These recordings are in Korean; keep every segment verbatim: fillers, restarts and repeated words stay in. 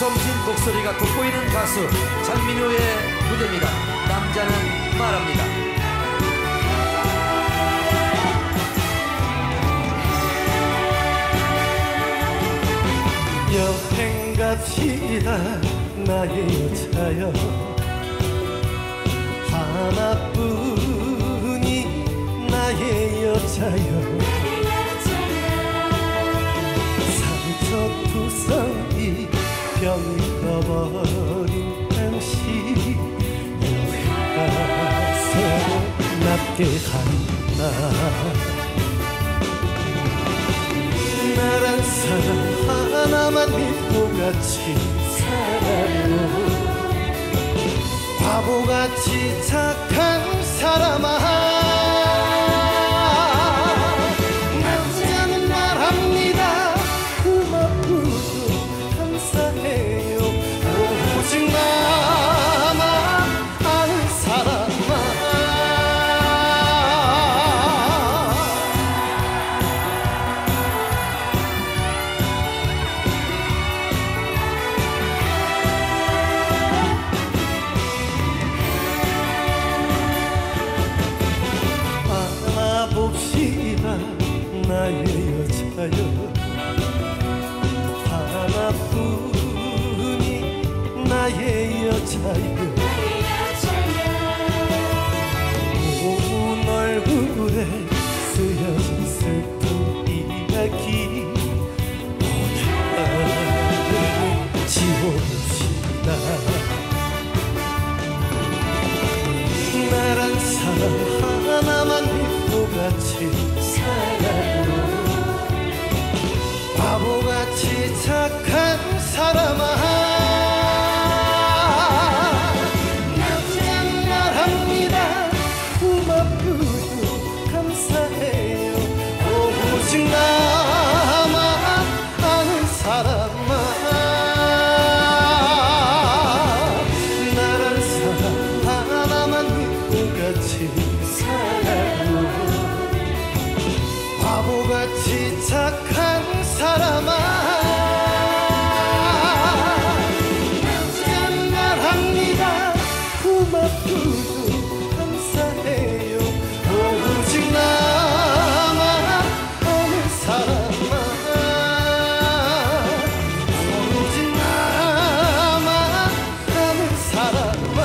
무성진 목소리가 돋보이는 가수 장민호의 무대입니다. 남자는 말합니다. 여행갑시다 나의 차여 하나뿐이 나의 여차여 상처투성이 병익어버린 당신 여행가서 낫게 한다 나란 사람 하나만 믿고 같이 살아요 바보같이 착한 사람아 남자는 말합니다 고맙고도 감사해요 오직 나만 아는 사람아 나의 여자여 하나뿐이 나의 여자여 모은 얼굴에 쓰여진 슬픈 이야기 오늘은 지워봅시다 나란 사람 하나만 믿고 같이 살아 바보같이 착한 사람아 남자는 말합니다 고맙고도 감사해요 오직 나만 아는 사람아 나란 사람 하나만 믿고 같이 살아요 바보같이 착한 사람아 남자는 말합니다 고맙고도 감사해요 오직 나만 아는 사람아 오직 나만 아는 사람아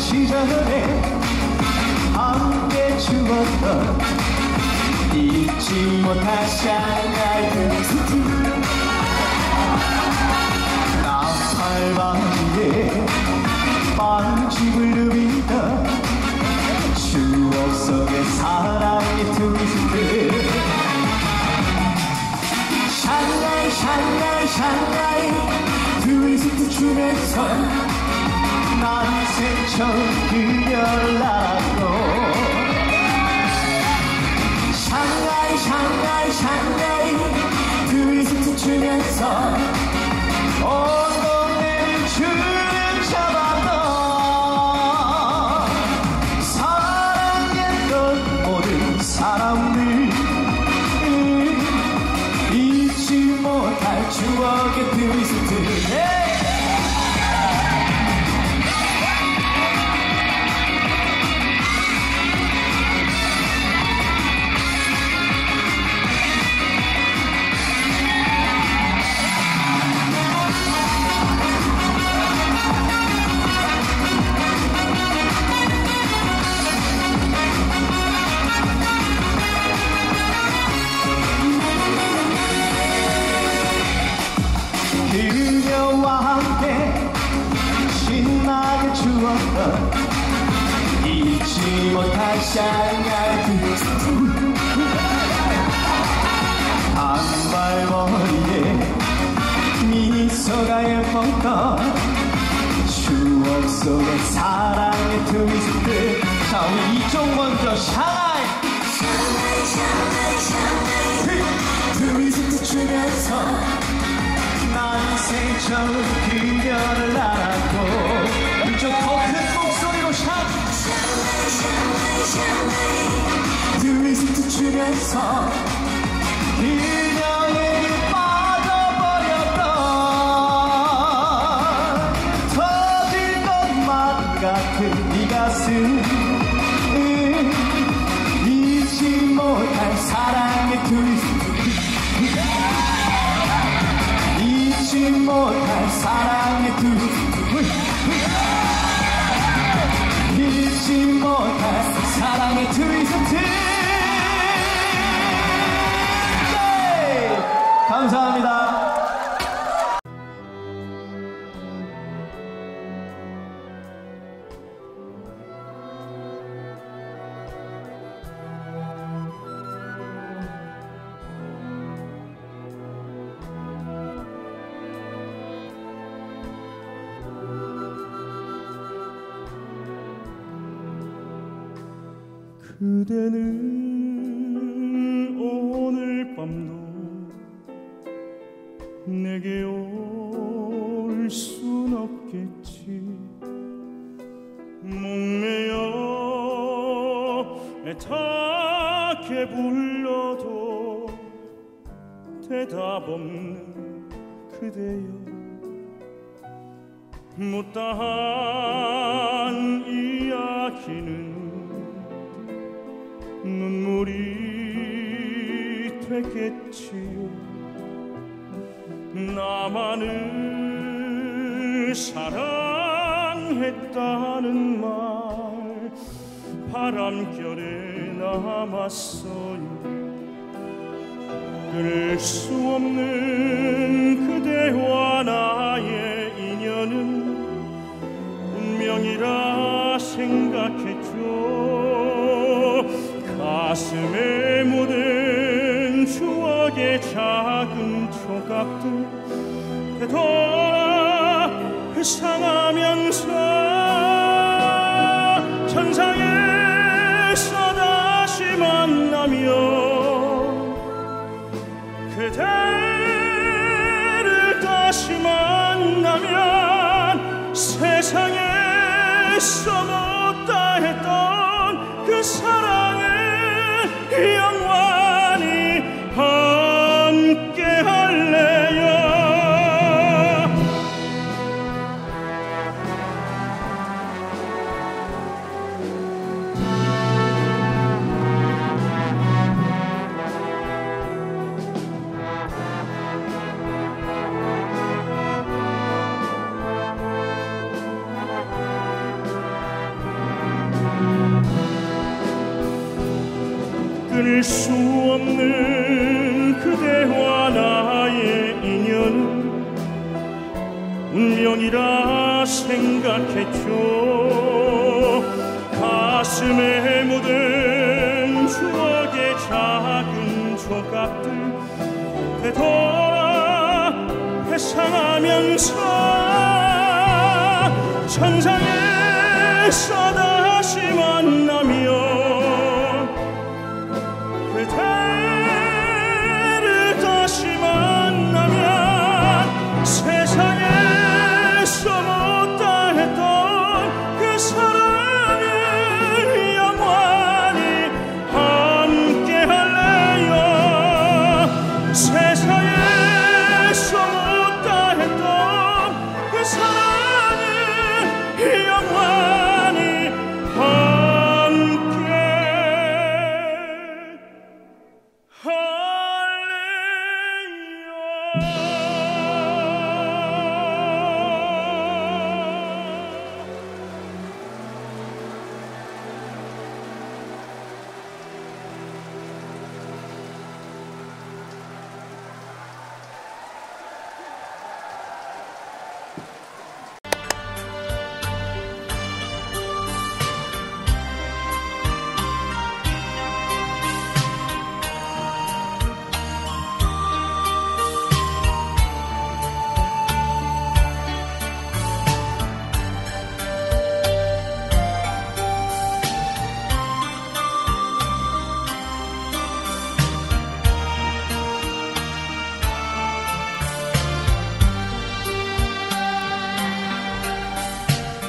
시절에 함께 추웠던 잊지 못할 샤나의 스티 나팔방지에 빵집을 누비던 추억 속의 사랑의 트위스트 샤나이 샤나이 샤나이 트위스트 춤에서 난 생처럼 그녀를 알았고 샹하이 샹하이 샹하이 트위스트 춤에서 온 동네를 주름 잡았던 사랑했던 모든 사람들 잊지 못할 추억의 트위스트 잊지 못할 샤나이 트위스트 단발머리에 미소가 예뻤던 추억 속의 사랑의 트위스트 자, 우리 이쪽 먼저 샤이 샤이 샤이 샤이 트위스트 추면서 난 인생 처음 그녀를 알았고 이쪽 더 큰 목소리로 샤이 샤이 샤이 샤이 트위스트 추면서 그녀에게 빠져버렸던 터질 것만 같은 이 가슴 못할 사랑의 트위스트 잊지 못할 사랑의 트위스트 잊지 못할 사랑의 트위스트. 네! 감사합니다. 그대는 오늘 밤도 내게 올 순 없겠지. 목매어 애타게 불러도 대답 없는 그대여, 못다한 이야기는 눈물이 되겠지요. 나만을 사랑했다는 말 바람결에 남았어요. 끊을 수 없는 그대와 나의 인연은 운명이라 생각했죠. 가슴에 묻은 추억의 작은 조각들 되돌아 회상하면서 천상에서 다시 만나며 그대를 다시 만나면 세상에서 못다 했던 그 사랑을 영원히 함께 할래요. 끊을 수 없는 그대와 나의 인연은 운명이라 생각했죠. 가슴에 묻은 추억의 작은 조각들 되돌아 회상하면서 천상에서 다시 만나며 그대를 다시 만나면 세상에서 못다 했던 그 사랑을 영원히 함께 할래요. 세상에서 못다 했던 그 사랑을 영원히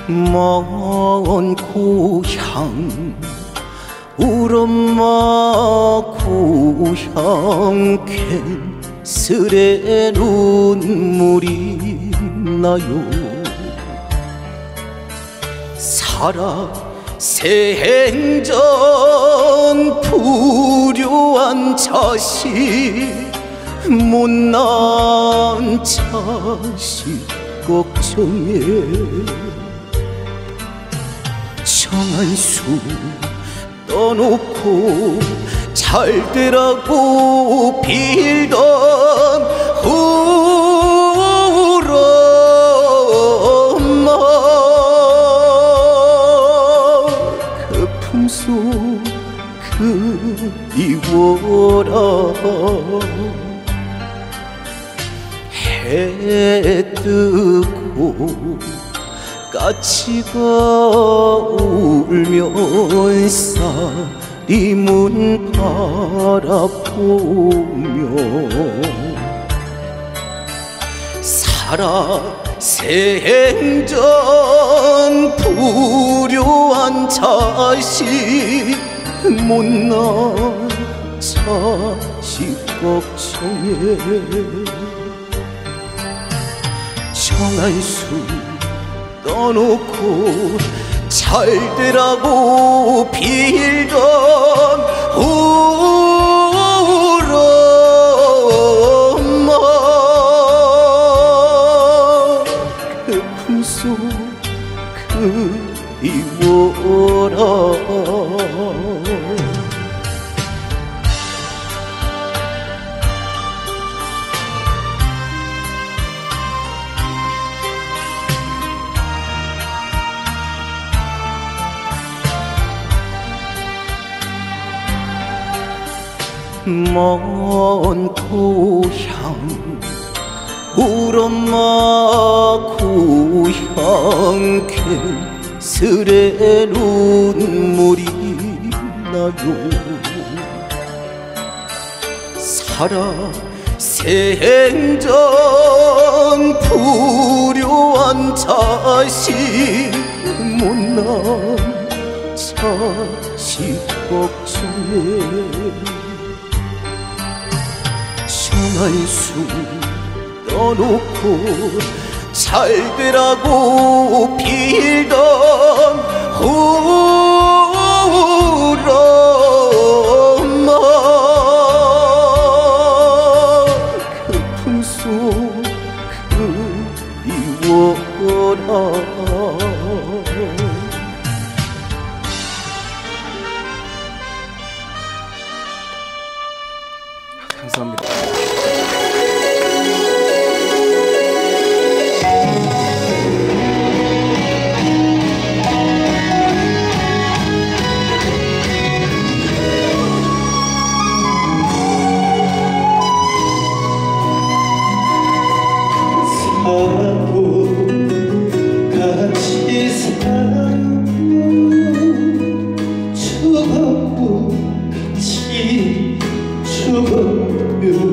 먼 고향 울엄마 고향 캔슬에 눈물이 나요. 살아 생전 불효한 자식 못난 자식 걱정에 정한수 떠놓고 잘 되라고 빌던 울엄마 그 품속 그리워라. 해 뜨고 까치가 울면 쌀이 문 바라보며 살아 생전 불효한 자식 못난 자식 걱정에 정한수 떠놓고 잘 되라고 빌던 울엄마 그 품속 그리워라. 먼 고향 울엄마 고향 캔슬에 눈물이 나요. 살아 생전 불효한 자식 못난 자식 걱정에 정한수 떠놓고 잘 되라고 빌던 울엄마 그 품속 그리워라. 감사합니다. 칠번국도 같이 칠번국도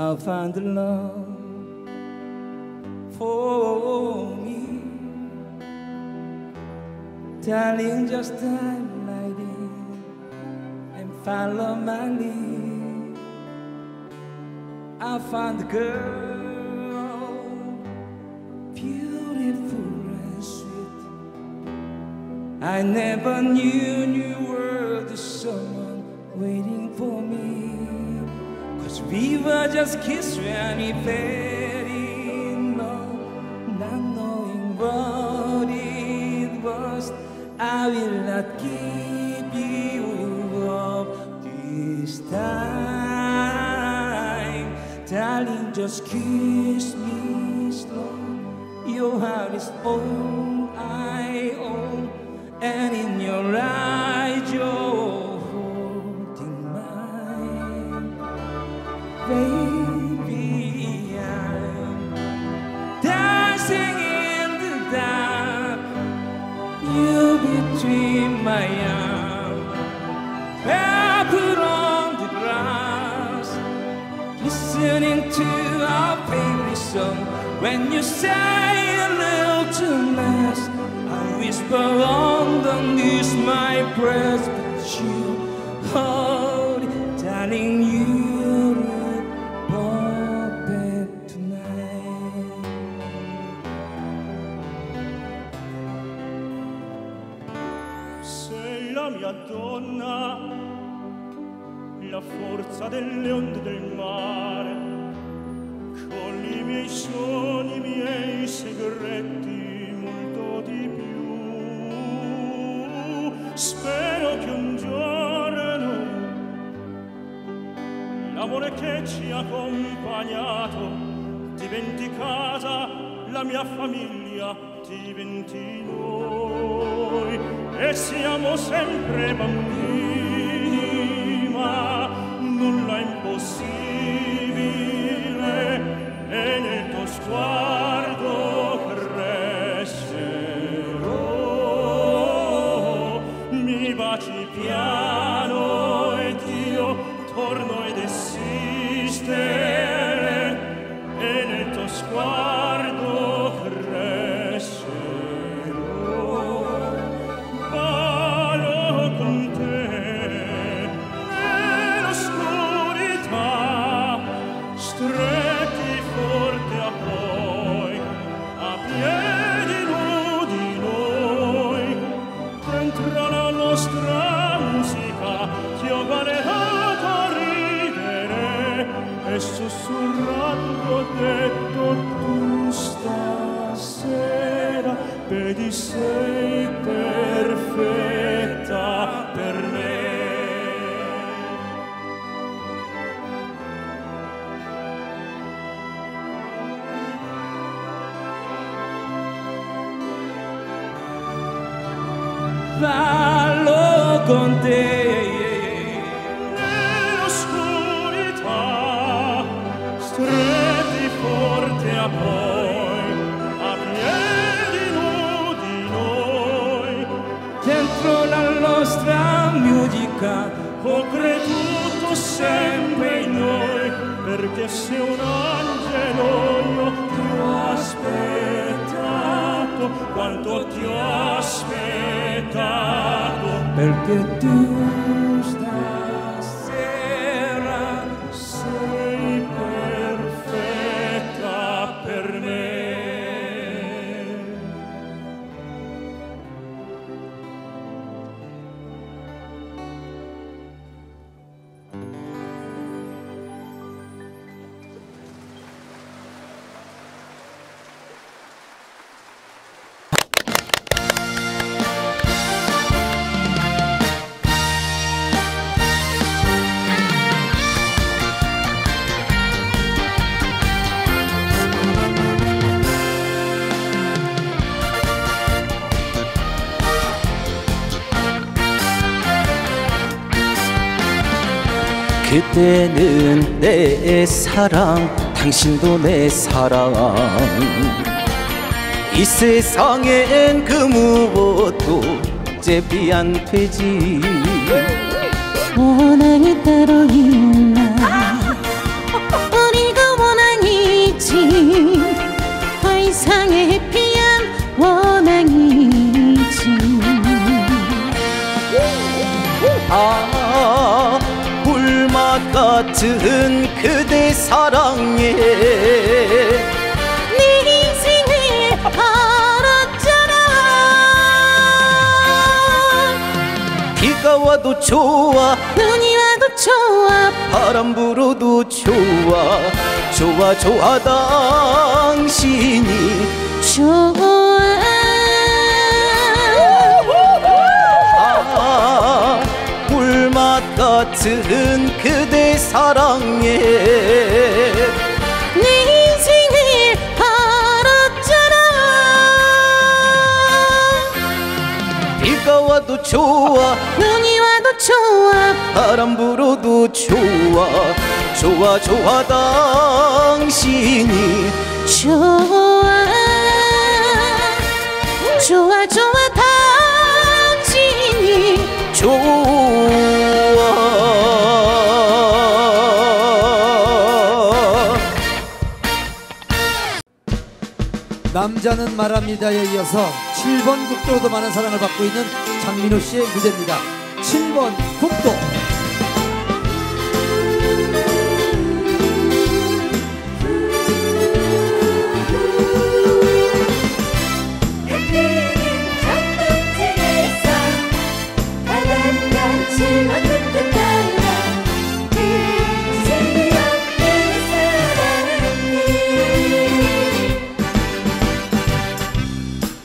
I found the love for me, darling, just time like it and follow my lead. I found the girl, beautiful and sweet, I never knew you were the someone waiting for me. Cause we were just kissed when we fell in love, not knowing what it was. I will not give you up this time. Darling, just kiss me slow. Your heart is all I own. And in your eyes you're holding mine. Baby, I'm dancing in the dark. You between my arms, barefoot on the grass, listening to our favorite song. When you say a little too much, I whisper underneath my breath, but you hold it, darling, you look perfect tonight. Sei la mia donna, la forza delle onde del mare, con i miei sogni, i miei segreti. Spero che un giorno l'amore che ci ha accompagnato diventi casa, la mia famiglia diventi noi e siamo sempre bambini, ma nulla è impossibile e nel tuo sguardo cresce. Baci piano ed io torno ed esistere e nel tuo sguardo crescerò, ballo con te nell'oscurità, stretti forte a poi a piedi nudi noi dentro la nostra musica ti ho guardato a ridere e sussurrando ho detto tu stasera vedi sei perfetta per me. Ballo con te nell'oscurità, stretti forte a poi, a piedi nudi noi, dentro la nostra musica ho creduto sempre in noi, perché sei un angelo io ti ho aspettato, quanto ti ho aspettato. Perché tu stasera sei perfetta per me. 그때는 내 사랑, 당신도 내 사랑. 이 세상엔 그 무엇도 제비 안 되지. 원앙이 따로 있나? 우리가 원앙이지. 더 이상의 해피한 원앙이지. 아. 같은 그대 사랑에 내 인생을 걸었잖아. 비가 와도 좋아, 눈이 와도 좋아, 바람 불어도 좋아, 좋아 좋아 당신이 좋아. 아, 물맛 같은 그대 사랑에 내 인생을 바랐잖아. 비가 와도 좋아, 눈이 와도 좋아, 바람 불어도 좋아, 좋아 좋아 당신이 좋아, 좋아 좋아 당신이 좋아. 남자는 말합니다에 이어서 칠 번 국도로도 많은 사랑을 받고 있는 장민호 씨의 무대입니다. 칠 번 국도.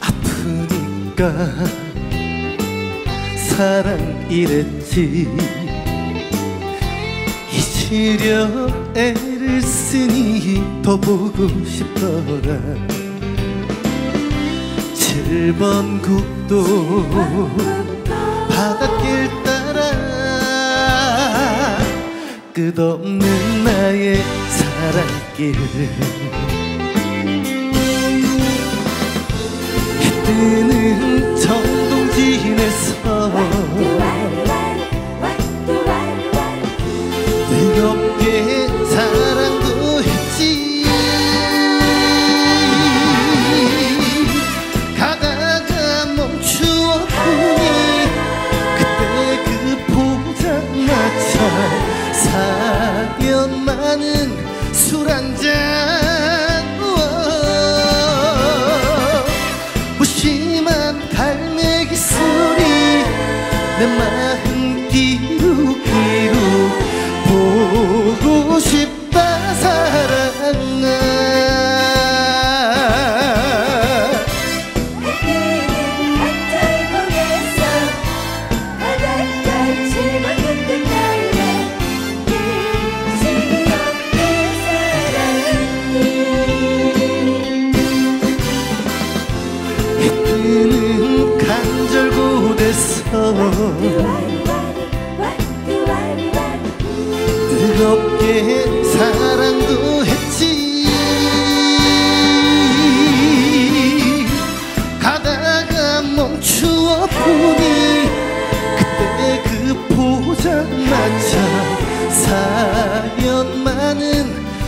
아프니까 사랑 이랬지, 잊으려 애를 쓰니 더 보고 싶더라. 칠 번 국도, 칠 번 국도 바닷길 따라 끝없는 나의 사랑길. 해 뜨는 정동진에서 뜨겁게 사랑도 했지. 가다가 멈추었고 사연 많은 술 한잔, 무심한 갈매기 소리 내 마음 기루기루 보고 싶다 사랑아. 뜨겁게 사랑도 했지. 가다가 멈추어 보니 그때 그 포장마차 사연 많은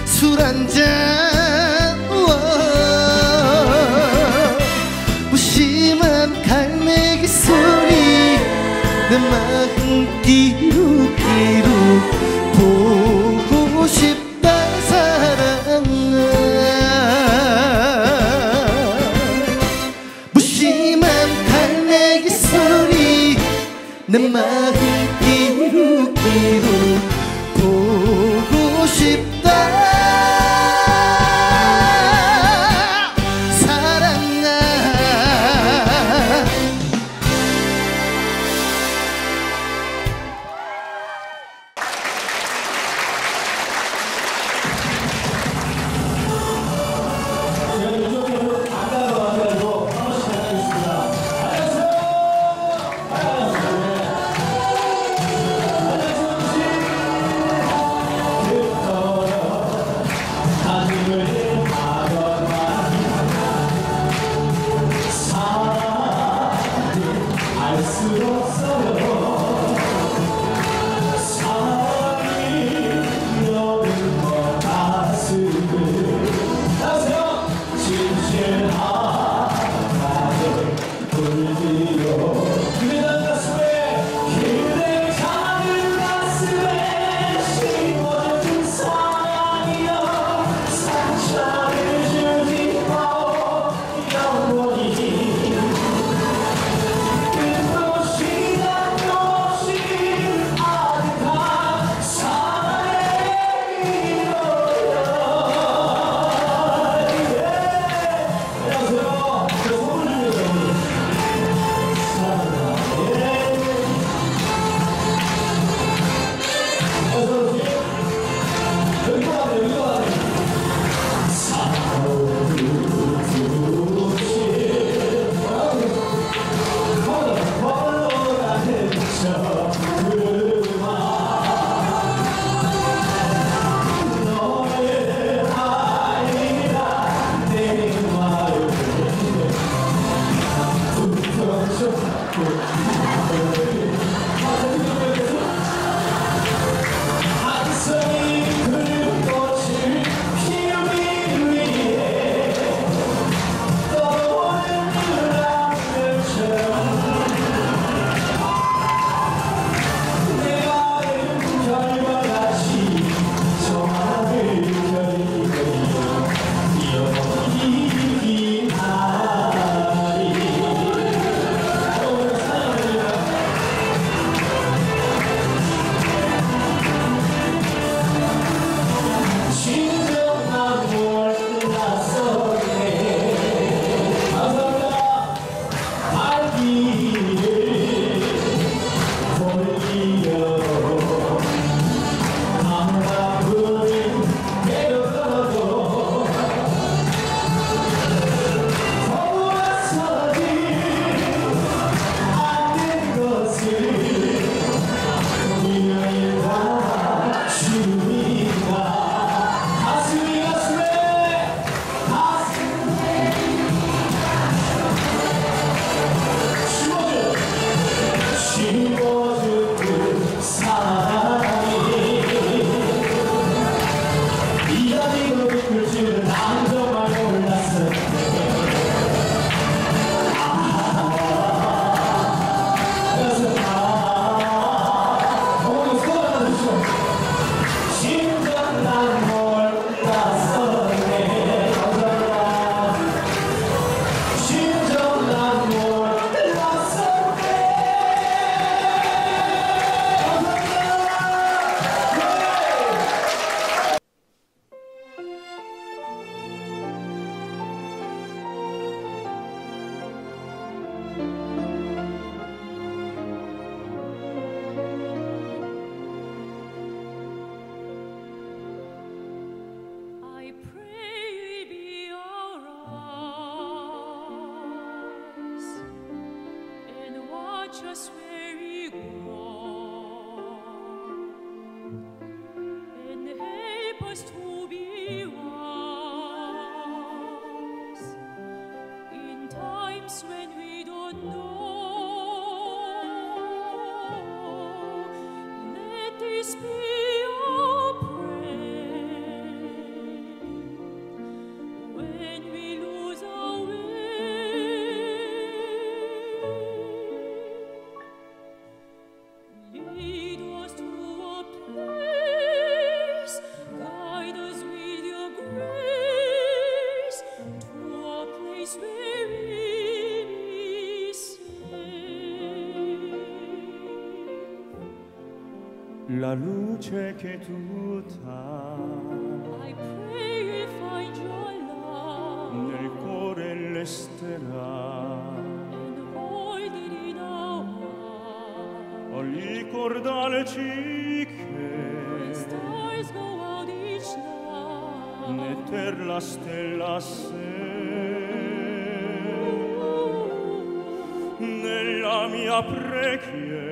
술 한잔, 무심한 갈매기 소리 내 마음 기루기루 보고 싶다 사랑아. 무심한 갈매기 소리 내 마음 기루기루 보고 싶다. La luce che tu dai, I pray you find your love. Nel cuore resterà. And hold it in our heart. O ricordarci che when stars go out each night, né per la stella sei. Nella mia preghiera.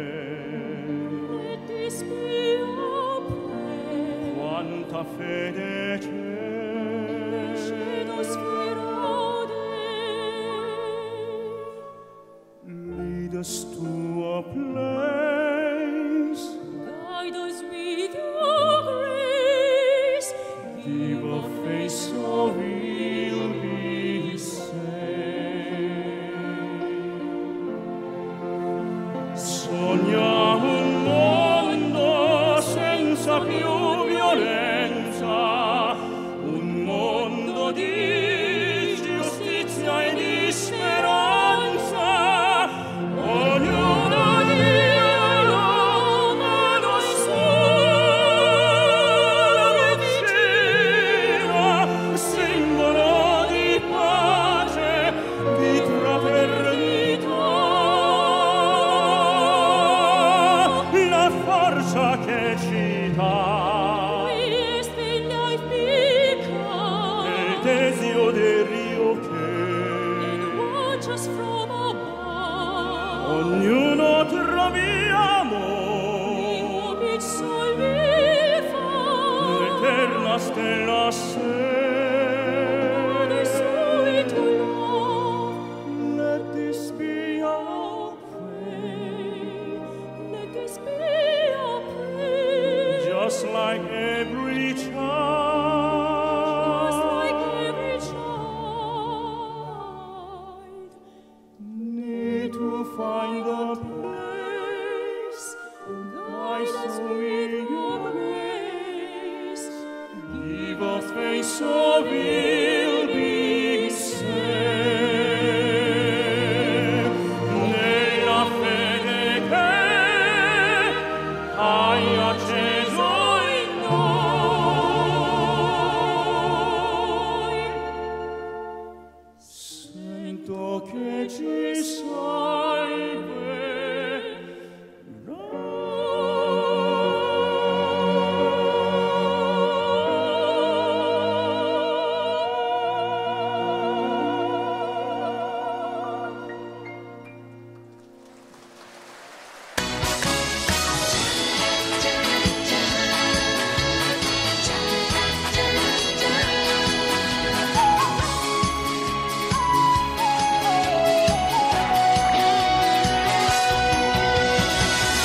Quanta fede c'è, lead us to a place, guide us with your grace, give a face so we'll be saved. Sogniamo un mondo senza più violenza, un mondo di giustizia e di speranza, ognuno dia la mano sulla vicina, simbolo di pace, di fraternità, la forza che ci dà. Ognuno troviamo l'eterna stella sei. Let this be our prayer. like every child. Just like every child. Need to find a place. Guide us with your grace. Give us faith so we'll be saved.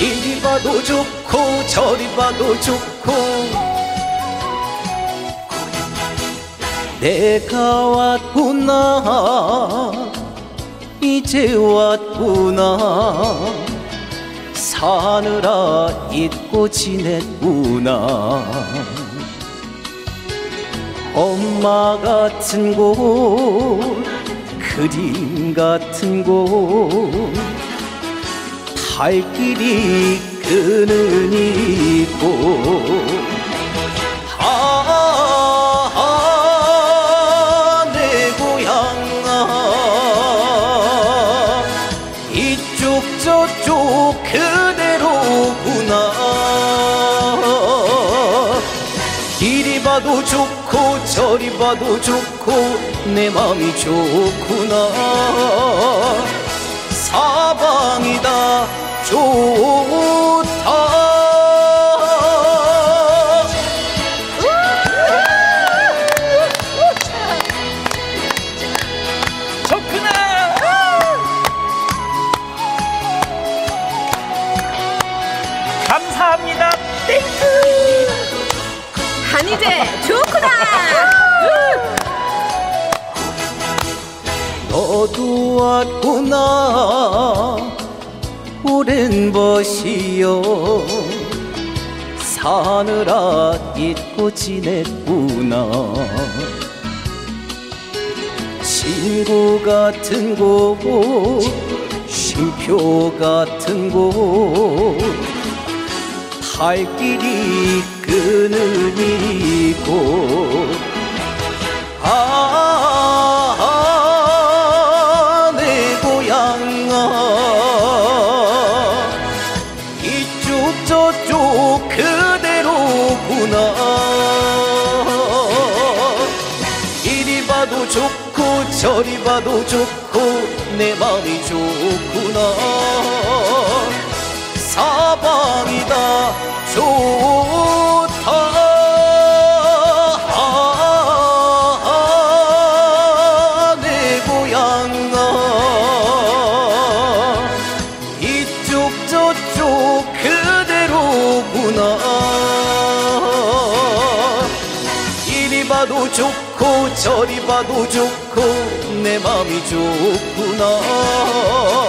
이리 봐도 좋고 저리 봐도 좋고 내가 왔구나 이제 왔구나 사느라 잊고 지냈구나 엄마 같은 곳 그림 같은 곳 발길이 끄는 이곳 아, 내 고향아 이쪽 저쪽 그대로구나 이리 봐도 좋고 저리 봐도 좋고 내 맘이 좋구나 사방이다 좋다 감사합니다 땡큐 한이제 좋구나 너도 왔구나 오랜 벗이여 사느라 잊고 지냈구나 친구 같은 곳 쉼표 같은 곳 발길이 끄는 이곳 아, 내 고향아 저쪽 그대로구나 이리 봐도 좋고 저리 봐도 좋고 내 맘이 좋구나 사방이다 좋다 아, 내 고향아 이쪽 저쪽 그대로구나 이리 봐도 좋고 저리 봐도 좋고 내 맘이 좋구나